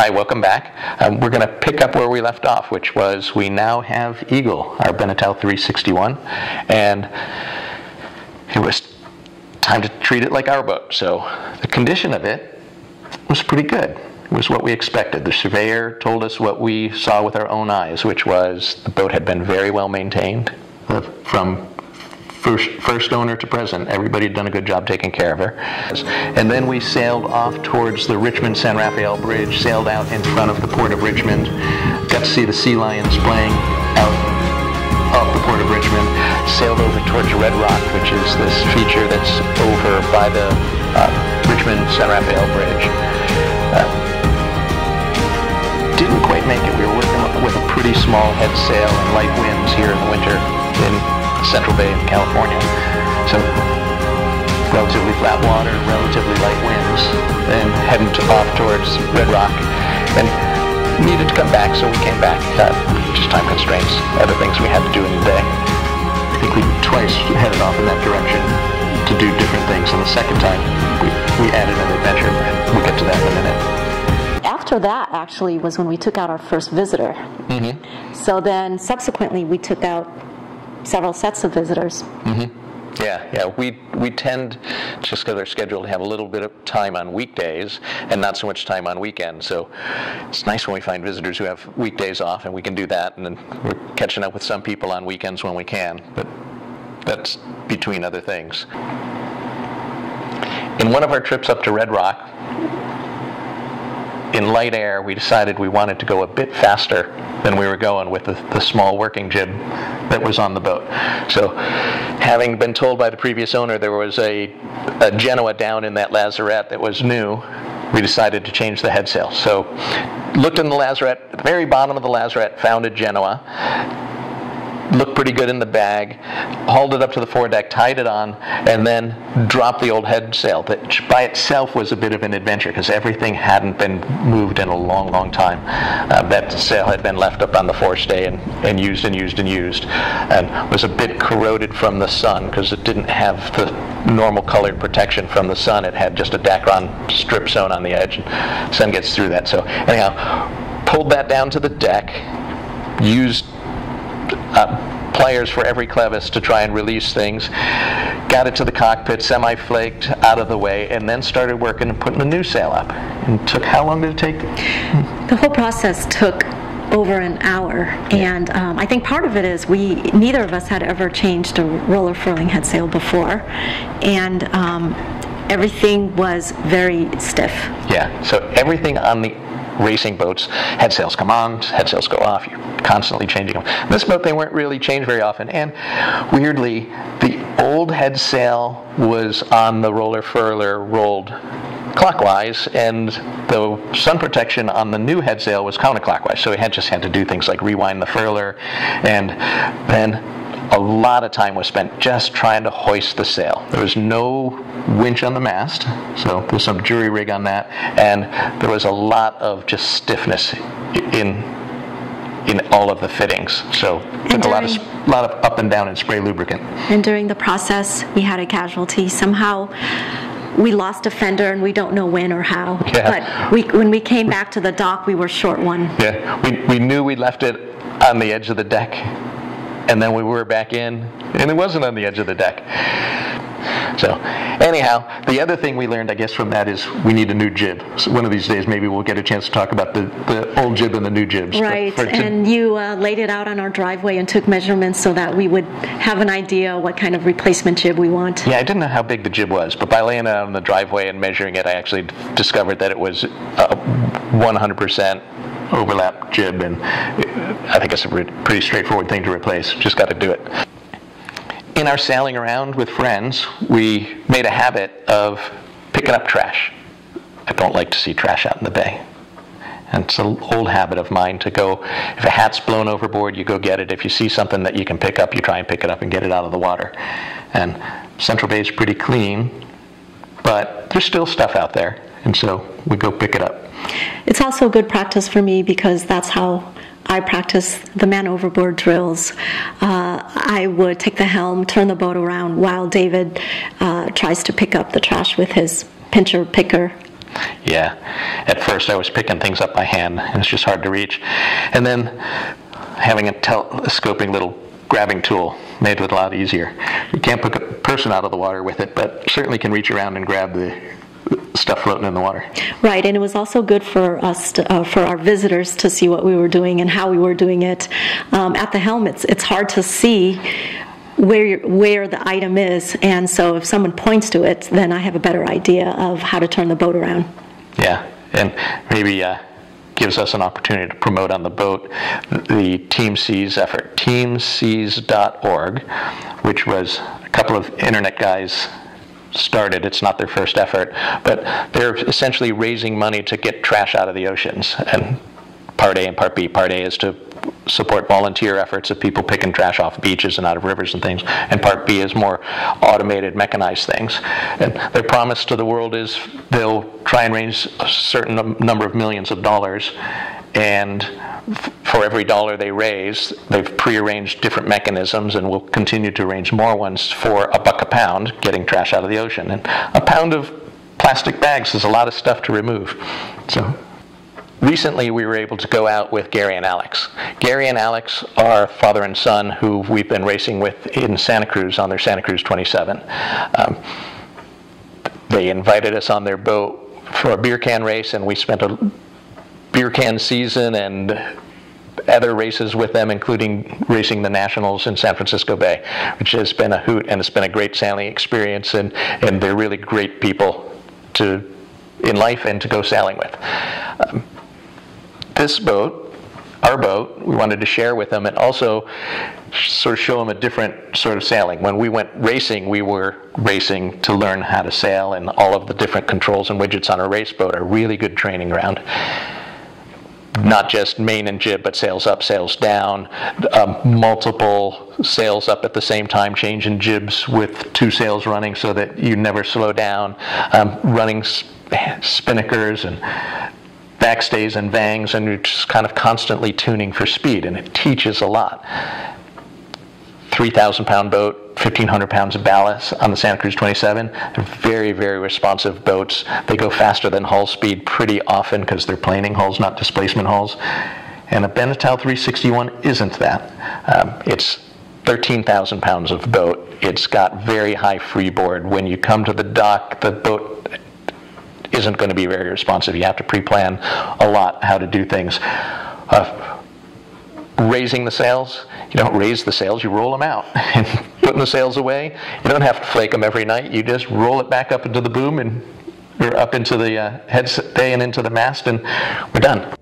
Hi, welcome back. We're going to pick up where we left off, which was we now have Eagle, our Beneteau 361, and it was time to treat it like our boat. So the condition of it was pretty good. It was what we expected. The surveyor told us what we saw with our own eyes, which was the boat had been very well maintained from first owner to present. Everybody had done a good job taking care of her. And then we sailed off towards the Richmond-San Rafael Bridge, sailed out in front of the Port of Richmond, got to see the Sea Lions playing out off the Port of Richmond, sailed over towards Red Rock, which is this feature that's over by the Richmond-San Rafael Bridge. Didn't quite make it. We were working with a pretty small head sail and light winds here in the winter in Central Bay of California. So relatively flat water, relatively light winds, and heading off towards Red Rock, and needed to come back, so we came back. Just time constraints, other things we had to do in the day. I think we twice headed off in that direction to do different things, and the second time we added an adventure. We'll get to that in a minute. After that, actually, was when we took out our first visitor. Mm-hmm. So then subsequently we took out several sets of visitors. Mm-hmm. Yeah. We tend, just because our schedule, to have a little bit of time on weekdays and not so much time on weekends. So it's nice when we find visitors who have weekdays off, and we can do that. And then we're catching up with some people on weekends when we can, but that's between other things. In one of our trips up to Red Rock, in light air, we decided we wanted to go a bit faster than we were going with the small working jib that was on the boat. So, having been told by the previous owner there was a Genoa down in that lazarette that was new, we decided to change the head sail. So, looked in the lazarette, at the very bottom of the lazarette, found a Genoa, looked pretty good in the bag, hauled it up to the foredeck, tied it on, and then dropped the old head sail, which by itself was a bit of an adventure because everything hadn't been moved in a long, long time. That sail had been left up on the forestay and used and used and used, and was a bit corroded from the sun because it didn't have the normal colored protection from the sun. It had just a Dacron strip sewn on the edge, and sun gets through that. So anyhow, pulled that down to the deck, used pliers for every clevis to try and release things, got it to the cockpit, semi-flaked, out of the way, and then started working and putting the new sail up. And took, how long did it take? The whole process took over an hour, and I think part of it is neither of us had ever changed a roller furling head sail before, and everything was very stiff. Yeah, so everything on the racing boats, head sails come on, head sails go off, you're constantly changing them. This boat, they weren't really changed very often, and weirdly, the old head sail was on the roller furler rolled clockwise, and the sun protection on the new head sail was counterclockwise, so we just had to do things like rewind the furler, and then a lot of time was spent just trying to hoist the sail. There was no winch on the mast, so there's some jury rig on that, and there was a lot of just stiffness in all of the fittings. So took a lot of up and down and spray lubricant. And during the process, we had a casualty. Somehow, we lost a fender, and we don't know when or how. Yeah. But when we came back to the dock, we were short one. Yeah, we knew we left it on the edge of the deck. And then we were back in, and it wasn't on the edge of the deck. So anyhow, the other thing we learned, I guess, from that is we need a new jib. So one of these days, maybe we'll get a chance to talk about the old jib and the new jibs. Right, and you laid it out on our driveway and took measurements so that we would have an idea what kind of replacement jib we want. Yeah, I didn't know how big the jib was, but by laying it out on the driveway and measuring it, I actually discovered that it was 100% overlap jib, and I think it's a pretty straightforward thing to replace. Just got to do it. In our sailing around with friends, we made a habit of picking up trash. I don't like to see trash out in the bay. And it's an old habit of mine to go, if a hat's blown overboard, you go get it. If you see something that you can pick up, you try and pick it up and get it out of the water. And Central Bay is pretty clean, but there's still stuff out there, and so we go pick it up. It's also good practice for me because that's how I practice the man overboard drills. I would take the helm, turn the boat around while David tries to pick up the trash with his pincher picker. Yeah. At first I was picking things up by hand. It was just hard to reach. And then having a telescoping little grabbing tool made it a lot easier. You can't pick a person out of the water with it, but certainly can reach around and grab the stuff floating in the water. Right, and it was also good for us, for our visitors to see what we were doing and how we were doing it. At the helm, it's hard to see where the item is, and so if someone points to it, then I have a better idea of how to turn the boat around. Yeah, and maybe gives us an opportunity to promote on the boat the Team Seas effort, teamseas.org, which was a couple of internet guys started. It's not their first effort, but they're essentially raising money to get trash out of the oceans. And Part A and Part B. Part A is to support volunteer efforts of people picking trash off beaches and out of rivers and things, and Part B is more automated, mechanized things. And their promise to the world is they'll try and raise a certain number of millions of dollars, and for every dollar they raise, they've prearranged different mechanisms and will continue to arrange more ones for $1 a pound getting trash out of the ocean. And a pound of plastic bags is a lot of stuff to remove. So recently we were able to go out with Gary and Alex. Gary and Alex are father and son who we've been racing with in Santa Cruz on their Santa Cruz 27. They invited us on their boat for a beer can race, and we spent a beer can season and other races with them, including racing the Nationals in San Francisco Bay, which has been a hoot, and it's been a great sailing experience, and they're really great people to in life and to go sailing with. This boat, our boat, we wanted to share with them and also sort of show them a different sort of sailing. When we were racing to learn how to sail, and all of the different controls and widgets on a race boat are really good training ground. Not just main and jib, but sails up, sails down, multiple sails up at the same time, changing jibs with two sails running so that you never slow down, running spinnakers and backstays and vangs, and you're just kind of constantly tuning for speed, and it teaches a lot. 3,000-pound boat, 1,500 pounds of ballast on the Santa Cruz 27. They're very, very responsive boats. They go faster than hull speed pretty often because they're planing hulls, not displacement hulls. And a Beneteau 361 isn't that. It's 13,000 pounds of boat. It's got very high freeboard. When you come to the dock, the boat isn't going to be very responsive. You have to pre-plan a lot how to do things. Raising the sails, you don't raise the sails, you roll them out. And putting the sails away, you don't have to flake them every night. You just roll it back up into the boom, and you're up into the headstay and into the mast, and we're done.